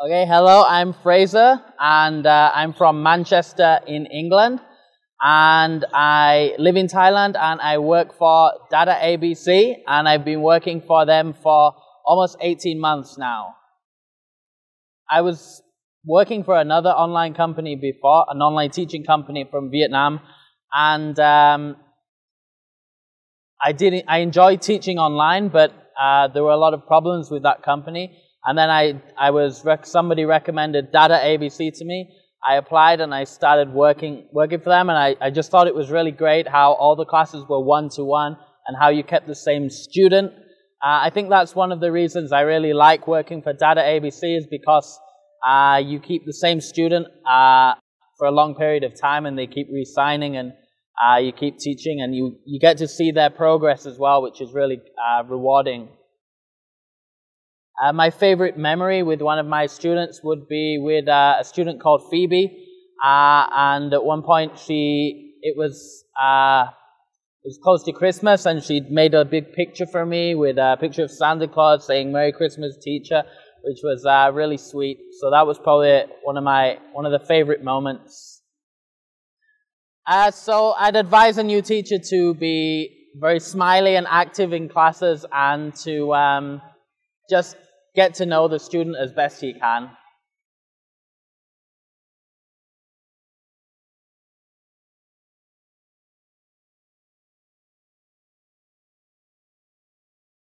Okay, hello, I'm Fraser, and I'm from Manchester in England, and I live in Thailand, and I work for DaDaABC, and I've been working for them for almost 18 months now. I was working for another online company before, an online teaching company from Vietnam, and I enjoyed teaching online, but there were a lot of problems with that company. And then somebody recommended DaDaABC to me. I applied and I started working for them, and I just thought it was really great how all the classes were one-to-one and how you kept the same student. I think that's one of the reasons I really like working for DaDaABC, is because you keep the same student for a long period of time, and they keep re-signing, and you keep teaching, and you get to see their progress as well, which is really rewarding. My favorite memory with one of my students would be with a student called Phoebe, and at one point it was close to Christmas, and she'd made a big picture for me with a picture of Santa Claus saying "Merry Christmas, teacher," which was really sweet. So that was probably one of the favorite moments. So I'd advise a new teacher to be very smiley and active in classes, and to just get to know the student as best he can.